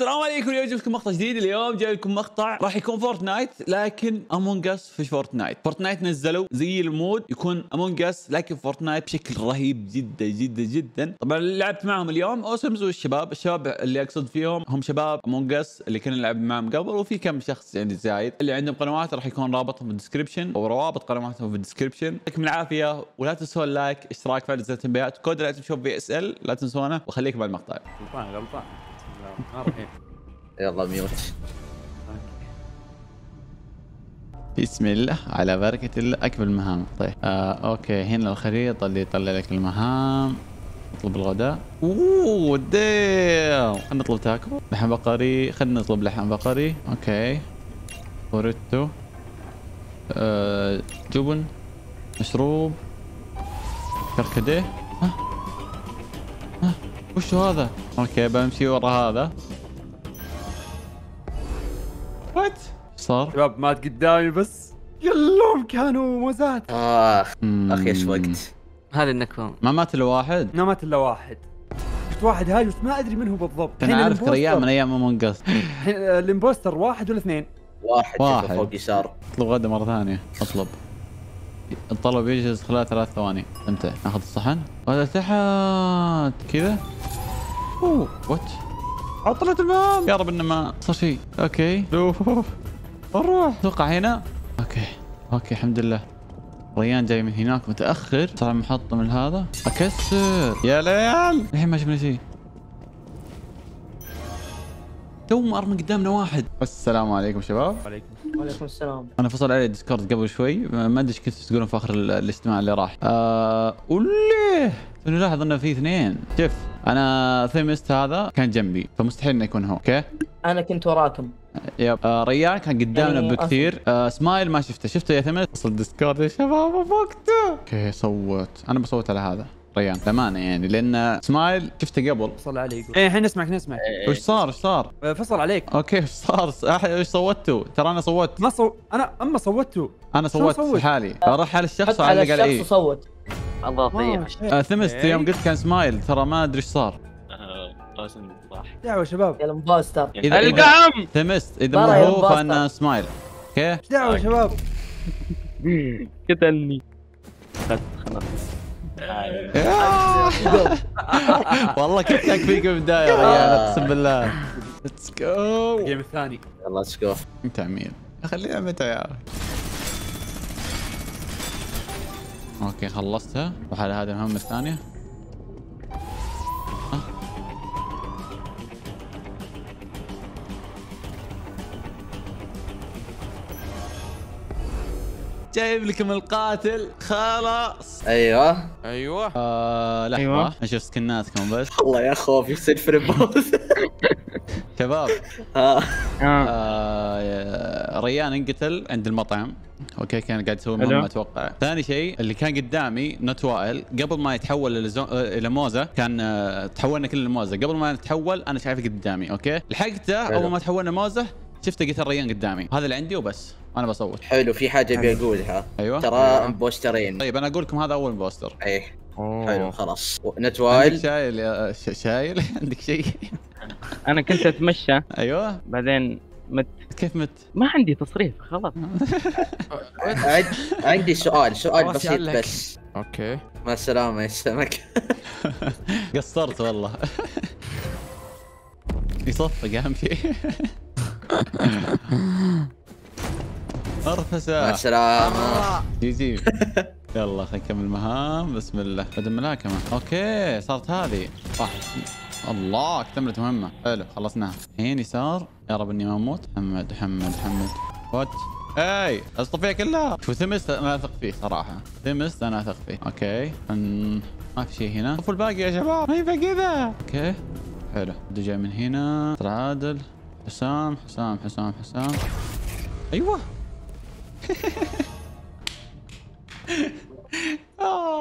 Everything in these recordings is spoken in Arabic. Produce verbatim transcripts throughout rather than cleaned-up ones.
السلام عليكم. اليوم جبت لكم مقطع جديد. اليوم جاي لكم مقطع راح يكون فورتنايت لكن امونج اس في فورتنايت. فورتنايت نزلوا زي المود يكون امونج اس لكن فورتنايت بشكل رهيب جدا جدا جدا. طبعا لعبت معهم اليوم اوسمز والشباب، الشباب اللي اقصد فيهم هم شباب امونج اس اللي كنا نلعب معهم قبل، وفي كم شخص يعني زايد اللي عندهم قنوات راح يكون رابطهم في الديسكربشن او روابط قنواتهم في الديسكربشن. يعطيكم العافيه ولا تنسون لايك، اشتراك، فعل زر التنبيهات، كود لا تنسون في اس ال لا تنسونه، وخليكم مع المقطع. غلطان غلطان يلا ميوت. بسم الله على بركة الله. اكمل مهام. طيب آه اوكي، هنا الخريطة اللي يطلع لك المهام. نطلب الغداء. اوه ديم، خلينا نطلب تاكو لحم بقري. خلينا نطلب لحم بقري. اوكي بوريتو، آه جبن، مشروب كركديه. ها ها وش هذا؟ اوكي بمشي ورا هذا. وات صار؟ شباب مات قدامي بس كلهم كانوا موزات. اخ اخي ايش وقت؟ هذا النكبه ما مات الا واحد؟ ما مات الا واحد. شفت واحد هاجس ما ادري من هو بالضبط. انا عارف ريال من ايام امونج اس. الحين الامبوستر واحد ولا اثنين؟ واحد واحد فوق يسار. اطلب غدا مره ثانيه. اطلب. الطلب يجهز خلال ثلاث ثواني. امتى؟ اخذ الصحن؟ هذا تحت كذا. اوه وات؟ عطلت المهام. يا رب انه ما صار شيء. اوكي شوف نروح. اتوقع هنا. اوكي اوكي الحمد لله. ريان جاي من هناك متاخر، طلع محطه من هذا. اكسر يا ليال. الحين ما شفنا شيء. تو مأرمي قدامنا واحد. السلام عليكم شباب. وعليكم وعليكم السلام. انا فصل علي الديسكورد قبل شوي، ما ادري ايش كنتوا تقولون في اخر الاجتماع اللي راح. ااا وليه؟ توني لاحظ انه في اثنين. شوف انا ثيمست هذا كان جنبي فمستحيل انه يكون هو. اوكي انا كنت وراكم. يب. آه ريان كان قدامنا يعني بكثير. آه سمايل ما شفته. شفته يا ثيمست. وصل الديسكورد يا شباب وفقته. اوكي صوت. انا بصوت على هذا ريان للامانه يعني، لان سمايل شفته قبل. فصل علي يقول ايه الحين نسمعك نسمعك. وش صار؟ وش صار؟ فصل عليك. اوكي وش صار؟ وش صوتوا؟ ترى انا صوت. ما صو... انا اما صوتوا. انا صوت في حالي. اروح على الشخص وعلق عليه. على الشخص وصوت. الله يطيح. ثمست يوم قلت كان سمايل ترى ما ادري ايش صار. قاسم راح. دعوه شباب. يا الامباستر. القم. ثمست اذا مو هو فانا سمايل. اوكي. ايش دعوه شباب؟ قتلني. خلاص. والله كنتك فيك في البدايه يا اقسم بالله. ليتس جو الجيم الثاني. يلا ليتس جو. انت مين؟ خلينا متى يا اخي. اوكي خلصتها. روح على هذه المهمه الثانيه. جايب لكم القاتل خلاص. ايوه ايوه آه لحظه. أيوة. اشوف سكناتكم بس. والله يا خوف يصير فريبوز. شباب اه, آه ريان انقتل عند المطعم. اوكي كان قاعد يسوي مهمه اتوقع. ثاني شيء اللي كان قدامي نوت وائل قبل ما يتحول الى زو... الى موزه كان آه تحولنا كلنا موزه. قبل ما نتحول انا شايفه قدامي. اوكي لحقته اول ما تحولنا موزه شفته قتل ريان قدامي. هذا اللي عندي وبس. انا بصوت. حلو في حاجه ابي اقولها. ايوه ترى امبوسترين. طيب انا اقول لكم هذا اول امبوستر. ايه حلو خلاص. نت وايل شايل يا شايل. عندك شيء؟ انا كنت اتمشى. ايوه بعدين مت. كيف مت؟ ما عندي تصريح خلاص. عندي سؤال سؤال بسيط بس. اوكي مع السلامه يا سمك. قصرت والله. يصفق اهم شيء. ارفسه. مع السلامة. جي جي. يلا خلينا نكمل مهام بسم الله. بدل ملاكمة. اوكي صارت هذه. صح. الله اكتملت مهمة. حلو خلصناها. الحين يسار. يا رب اني ما اموت. محمد محمد محمد. وات؟ اي اصطفيها كلها. شوف ثمست انا اثق فيه صراحة. ثمست انا اثق فيه. اوكي. أن... ما في شيء هنا. شوفوا الباقي يا شباب. ما يبقى كذا. اوكي. حلو. بدي جاي من هنا. تعادل. حسام حسام حسام حسام. ايوه.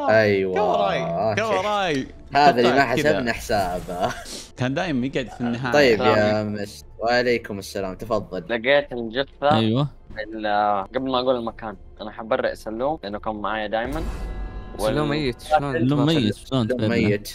ايوه كوراي كوراي. هذا اللي ما حسبنا حسابه. كان دائما يقعد في النهايه. طيب يا مس. وعليكم السلام تفضل. لقيت الجثه. ايوه قبل ما اقول المكان انا حبرئ سلوم لانه كان معايا دائما. سلوم ميت شلون؟ سلوم ميت شلون؟ ميت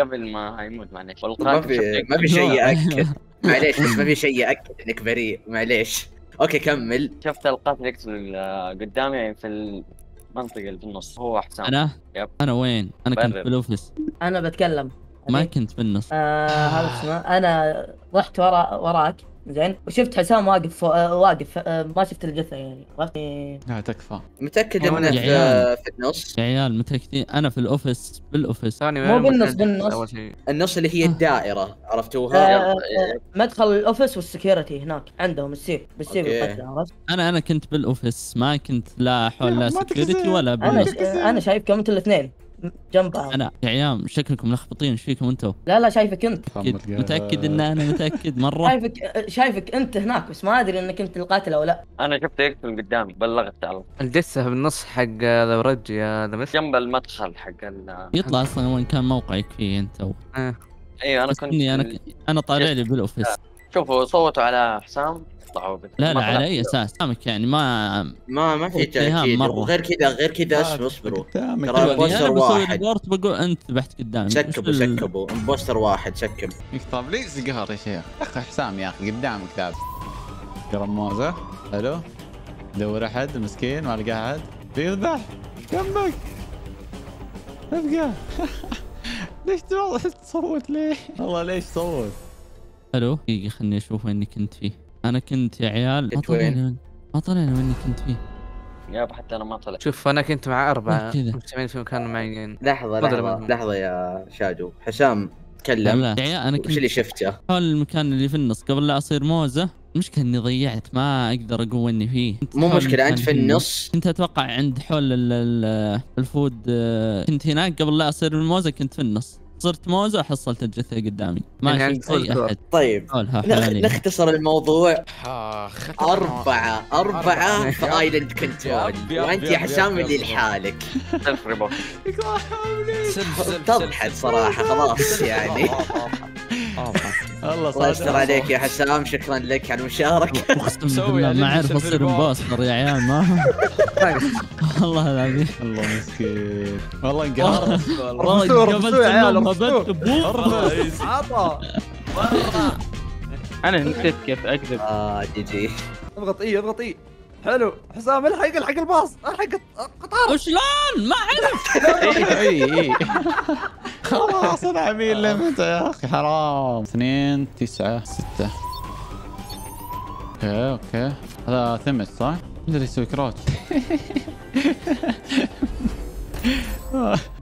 قبل ما يموت معليش. ما في ما في شيء ياكد. معليش بس ما في شيء ياكد انك بريء، معليش. اوكي كمل. شفت القاتل يقتل قدامي يعني في المنطقه اللي في النص، هو حسام. انا؟ يب. انا وين؟ انا كنت في الاوفيس. انا بتكلم. ما كنت في النص. آه هذا اسمه. انا رحت ورا وراك زين، وشفت حسام واقف واقف ما شفت الجثه يعني، عرفت؟ لا تكفى. متاكد انه في النص؟ يا عيال متاكدين انا في الاوفيس، بالاوفيس. مو بالنص، بالنص. النص اللي هي الدائره، عرفتوها؟ مدخل الاوفيس والسكيورتي هناك عندهم السيف، بالسيف القتل، عرفت؟ انا انا كنت بالاوفيس، ما كنت لا حول لا سكيورتي ولا بالنص. انا انا شايفكم انتوا الاثنين جنب بعض. انا يا عيال شكلكم ملخبطين، ايش فيكم انتم؟ لا لا شايفك انت. متاكد ان انا متاكد مره؟ شايفك شايفك انت هناك، بس ما ادري انك انت القاتل او لا. انا شفته يقتل قدامي، بلغت على الجثه بالنص حق ذا رج يا ذا مس، جنب المدخل حق ال يطلع اصلا وين كان موقعك فيه انت و... اه ايوه انا كنت انا ك... انا طالع لي بالاوفيس. شوفوا صوتوا على حسام طلعوا بال... لا لا على اي اساس؟ حسامك يعني ما ما ما في تاكيد، وغير كذا غير كذا اصبروا اصبروا ترى امبوستر واحد. انا بسوي بقول انت ذبحت قدامي. سكبوا سكبوا امبوستر واحد سكب. طب ليش زقهر يا شيخ؟ اخي حسام يا اخي قدامك لابس قرموزه حلو، دور احد مسكين ما لقى احد بيذبح جنبك ابقى. ليش تصوت ليه؟ والله ليش تصوت؟ الو دقيقه خليني اشوف وين كنت فيه. انا كنت يا عيال ما طلعنا ما طلعنا وين كنت فيه يابا، حتى انا ما طلع. شوف انا كنت مع اربعه مجتمعين في مكان معين. لحظه لحظه لحظه يا شادو، حسام تكلم. لا يا عيال انا كنت وش اللي شفته؟ هذا المكان اللي في النص قبل لا اصير موزه. المشكله اني ضيعت ما اقدر اقول اني فيه. مو مشكله انت في النص. كنت اتوقع عند حول الفود، كنت هناك قبل لا اصير موزه، كنت في النص. صرت موزه وحصلت الجثه قدامي، ما شفت اي احد. طيب نختصر الموضوع. اربعه اربعه في ايلاند كنترول، وانت يا حسام اللي لحالك. تضحك صراحه خلاص يعني. الله صار يستر عليك يا حسام، شكرا لك على المشاركه. اقسم بالله ما اعرف اصير امبوستر يا عيال، ما والله العظيم. الله مسكين والله انقهرت، والله قبلت انه قبلت ابوه عطى. انا نسيت كيف اكذب. اه جي جي اضغط اي اضغط اي حلو. حسام الحق الحق الباص، الحق القطار. شلون؟ ما عرفت. اي اي خلاص انا عميل لمتى يا اخي حرام. اثنين تسعة ستة. اوكي اوكي هذا ثمت صح؟ مدري يسوي كروت.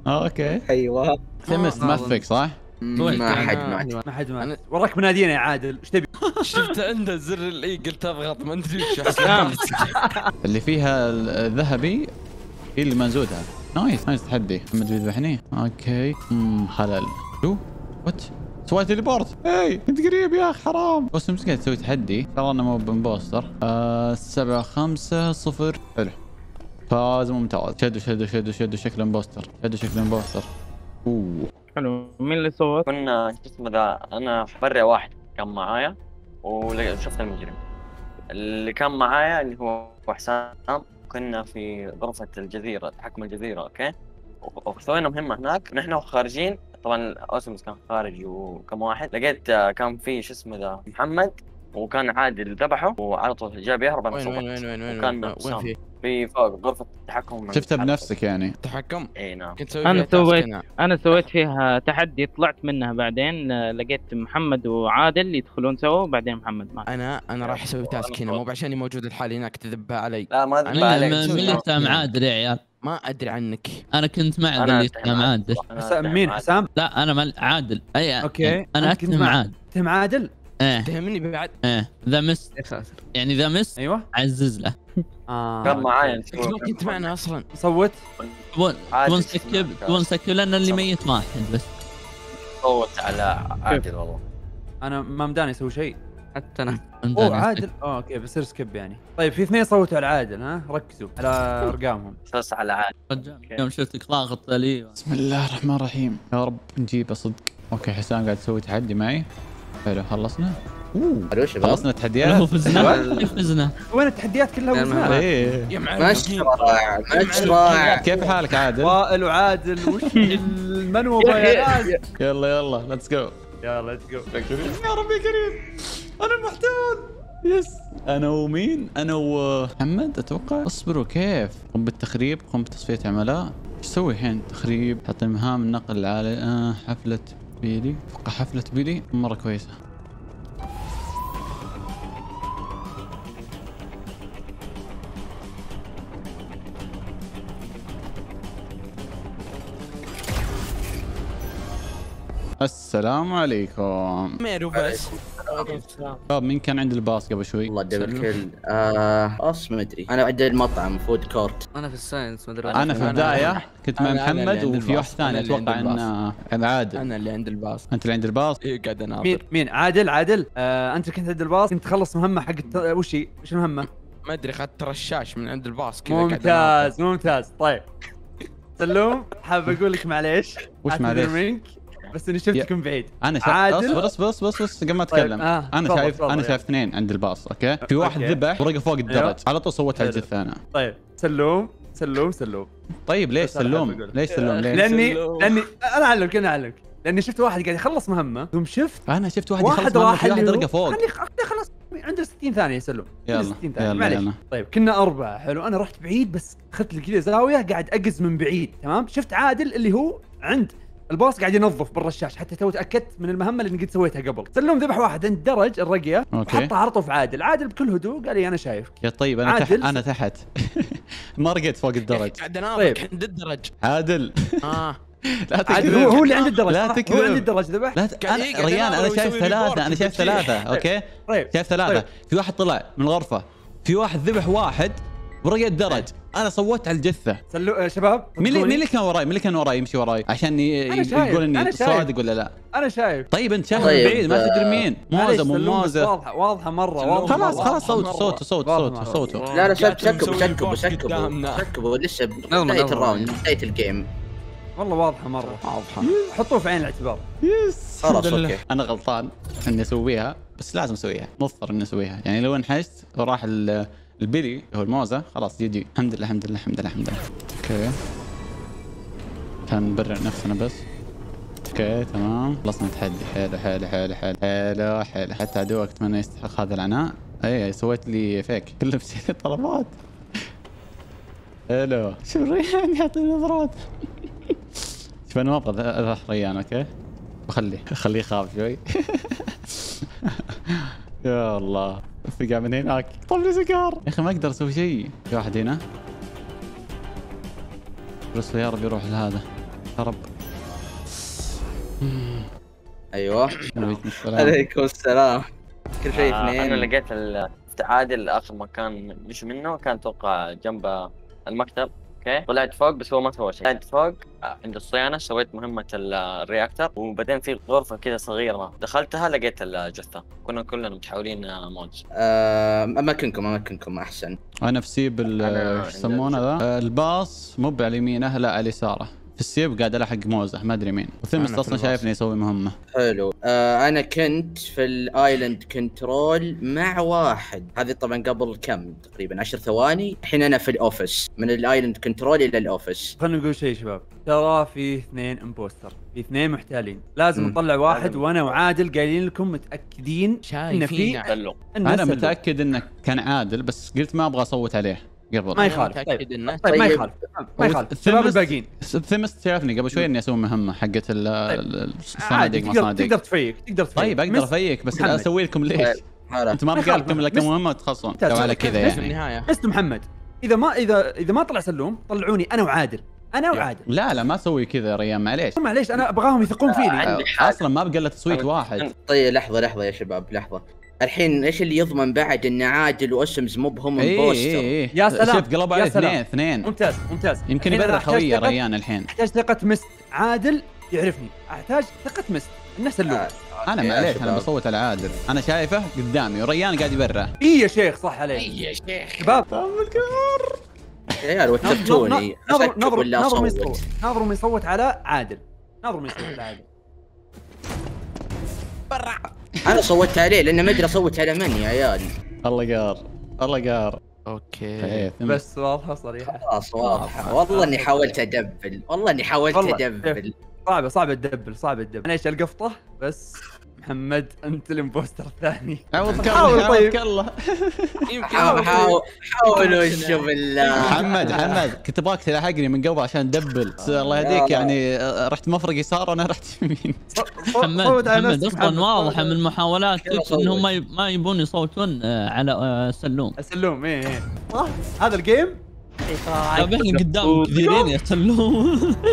اوكي ايوه ثمت مثبك صح؟ ما حد معك ما حد معك وراك منادينا يا عادل ايش تبي؟ شفت عنده زر الاي قلت اضغط ما ادري وش اللي فيها الذهبي هي اللي منزودها. نايس نايس تحدي. محمد بيذبحني اوكي. اممم خلل شو؟ وات؟ سويت تليبورت. اي كنت قريب يا اخي حرام. بس مسكين تسوي تحدي ترى انا مو بمبوستر. آه سبعة خمسة صفر حلو فاز ممتاز. شدوا شدوا شدوا شدوا شكل امبوستر، شدوا شكل امبوستر. اوه حلو مين اللي صوت؟ كنا شو اسمه ذا انا برا واحد كان معايا وشفت المجرم اللي كان معايا اللي هو حسام. كنا في غرفة الجزيرة حكم الجزيرة اوكي، وسوينا مهمة هناك ونحن خارجين. طبعا اوسمز كان خارج وكم واحد لقيت كان في شو اسمه ذا محمد وكان عادل ذبحه وعلى طول جاب يهرب. انا صوت وين وين وين وين وين وين في في فوق غرفة التحكم. شفتها بنفسك يعني التحكم؟ اي نعم كنت سويت. انا سويت انا سويت فيها تحدي طلعت منها، بعدين لقيت محمد وعادل يدخلون سوا وبعدين محمد معي. انا انا راح اسوي تاسك هنا مو عشاني موجود لحالي هناك تذبها علي. لا ما اذبها عليك. مين اللي اتهم عادل يا عيال؟ ما ادري عنك. انا كنت مع اللي اتهم عادل. مين حسام؟ لا انا مع عادل. اي اوكي انا اتهم عادل. اتهم عادل؟ ايه اتهمني بعد. ايه ذا مس يعني ذا مس ايوه عزز له. اه كان معايا ما كنت معنا اصلا. صوت تبون نسكب تبون نسكب لان اللي ميت ما احد بس صوت على عادل. والله انا ما مداني اسوي شيء حتى انا. اوه عادل اوه اوكي بصير سكب يعني. طيب في اثنين صوتوا على عادل ها ركزوا على ارقامهم. صوت على عادل يوم شفتك ضاغط لي. بسم الله الرحمن الرحيم يا رب نجيبه صدق. اوكي حسام قاعد تسوي تحدي معي حلو. خلصنا اوه خلصنا تحديات وفزنا فزنا. وين التحديات كلها وفزنا؟ ايه ماشي ماشي. كيف حالك عادل؟ وائل وعادل وش المنوبه يا ناس؟ يلا يلا ليتس جو. يلا ليتس جو. يا ربي كريم انا محتول. يس انا ومين؟ انا ومحمد اتوقع. اصبروا كيف؟ قم بالتخريب، قم بتصفيه عملاء. ايش اسوي الحين؟ تخريب، حط المهام النقل العالي. آه حفله بيلي، اتوقع حفله بيلي مره كويسه. السلام عليكم. ميرو بس. شباب مين كان عند الباص قبل شوي؟ والله دبل كل آه اص ما ادري. انا عند المطعم فود كورت. انا في الساينس ما ادري. انا في البداية كنت مع محمد وفي واحد ثاني اتوقع ان عادل. انا اللي عند الباص. انت اللي عند الباص؟ اي قاعد اناظر. مين مين عادل عادل؟ آه انت كنت عند الباص، كنت تخلص مهمة حق وش هي؟ وش المهمة؟ ما ادري اخذت رشاش من عند الباص كذا. ممتاز ممتاز طيب. سلوم حاب اقول لك معليش. وش معليش؟ بس اني شفتكم بعيد. انا شايف. اصبر اصبر اصبر اصبر قبل ما اتكلم. آه. انا طبع شايف طبع انا شايف اثنين يعني. عند الباص اوكي. في واحد ذبح ورقه فوق الدرج على طول سويت على الجثه انا. طيب سلوم سلوم سلوم. طيب ليش سلوم؟ ليش سلوم؟ ليش؟ لاني لاني انا اعلمك انا اعلمك لاني شفت واحد قاعد يخلص مهمه ثم شفت انا شفت واحد يخلص مهمه في واحد رقه فوق. خليني خلص عنده ستين ثانيه سلوم. يلا ستين ثانيه معليش. طيب كنا اربعه حلو. انا رحت بعيد بس اخذت لي كذا زاويه قاعد اقز من بعيد تمام. شفت عادل اللي هو عند الباص قاعد ينظف بالرشاش حتى تو تاكدت من المهمه اللي قد سويتها قبل. سلم ذبح واحد عند درج الرقيه وحطها عرضه في عادل. عادل بكل هدوء قال لي انا شايفك. يا طيب انا تحت انا تحت ما رقيت فوق الدرج. قاعد اناظر عند الدرج. عادل اه لا تكذب. هو اللي عند الدرج. لا تكذب. هو عند الدرج ذبح. لا ت... أنا... ريان انا شايف ثلاثه انا شايف ثلاثه اوكي. شايف ثلاثه. في واحد طلع من الغرفه، في واحد ذبح واحد ورقة درج، انا صوت على الجثه. سلو شباب مين اللي كان وراي؟ مين اللي كان وراي يمشي وراي عشان يقول اني صادق ولا لا؟ انا شايف. طيب انت شايف من بعيد ما تدري مين؟ موزه مو موزه. واضحه واضحه مره. خلاص خلاص صوت صوت صوت صوت صوت. لا لا شكبوا شكبوا شكبوا شكبوا لسه بدايه الراوند بدايه الجيم. والله واضحه مره واضحه. حطوه في عين الاعتبار. يس خلاص اوكي. انا غلطان اني اسويها بس لازم اسويها، مضطر اني اسويها، يعني لو انحشت وراح البيلي هو الموزه خلاص جي جي. الحمد لله الحمد لله الحمد لله الحمد لله. اوكي خلينا نبرع نفسنا بس. اوكي تمام خلصنا تحدي. حلو حلو حلو حلو حلو حلو. حتى عدوك اتمنى يستحق هذا العناء. اي سويت لي فيك كله بشكل طلبات. حلو. شوف ريان يعطيني نظرات. شوف انا ما ابغى اذبح ريان اوكي؟ بخليه خليه يخاف شوي. يا الله فقع من هناك. طب لي سيجار يا اخي ما اقدر اسوي شيء. في واحد هنا بس يا رب يروح لهذا يا رب. ايوه عليكم السلام. كل شيء اثنين. انا لقيت عادل اخر مكان مش منه كان اتوقع جنب المكتب اوكي. طلعت فوق بس هو ما سوى شيء. طلعت فوق عند الصيانه سويت مهمه الرياكتر وبعدين في غرفه كذا صغيره دخلتها لقيت الجثه. كنا كلنا متحولين موج. أه اماكنكم اماكنكم احسن. انا في سيب ايش يسمونه ذا الباص مو على يمينه لا على اليساره. في السيب قاعد الحق موزه ما ادري مين. وثمس اصلا شايفني يسوي مهمه. حلو. آه انا كنت في الايلاند كنترول مع واحد. هذه طبعا قبل كم تقريبا عشر ثواني. الحين انا في الاوفيس من الايلاند كنترول الى الاوفيس. خلينا نقول شيء شباب، ترى في اثنين امبوستر، في اثنين محتالين، لازم نطلع واحد. وانا وعادل قايلين لكم متاكدين ان في. انا متاكد انه كان عادل بس قلت ما ابغى اصوت عليه قبل. ما يخالف. طيب. طيب ما يخالف ما يخالف. الشباب الباقيين ثمس شافني قبل شوي اني اسوي مهمه حقت الصناديق ما صناديق. تقدر تفيق تقدر تفيق. طيب اقدر افيق بس اسوي لكم ليش؟ انت ما بقى لكم لكم مهمه تخلصون على كذا يعني. بالنهايه بس محمد اذا ما اذا اذا ما طلع سلوم طلعوني انا وعادل. انا وعادل. لا لا ما اسوي كذا يا ريان معليش. معليش انا ابغاهم يثقون فيني. اصلا ما بقى الا تصويت واحد. طيب لحظه لحظه يا شباب لحظه. الحين ايش اللي يضمن بعد ان عادل واوسمز مو بهم البوستر؟ اي اي اي يا سلام. شوف قلب عليه اثنين اثنين. ممتاز ممتاز. يمكن يبرر خويه ريان الحين. احتاج ثقة مست. عادل يعرفني، احتاج ثقة مست، الناس اللوم. آه. انا معليش انا بصوت على عادل، انا شايفه قدامي وريان قاعد يبرر. اي يا شيخ صح عليك. اي يا شيخ. شباب. يا عيال وترتوني. نظر نظر نظر ما يصوت، نظر ما يصوت على عادل، نظر ما يصوت على عادل. برا. انا صوتت عليه لانه ما ادري اصوت على من يا عيال. الله قار الله قار. اوكي بس واضحه صريحه. خلاص واضحه. والله اني حاولت ادبل والله اني حاولت ادبل. صعبه صعبه تدبل صعبه تدبل. انا ايش القفطه بس محمد انت الامبوستر الثاني. عوضك الله عوضك الله. يمكن حاول حاول وشو بالله. محمد محمد كنت ابغاك تلاحقني من قبل عشان دبل بس الله يهديك يعني رحت مفرق يسار وانا رحت يمين. محمد محمد اصلا واضحه من محاولات انهم ما يبون يصوتون على سلوم. سلوم ايه ايه. هذا الجيم. تابعني قدام كثيرين يا سلوم.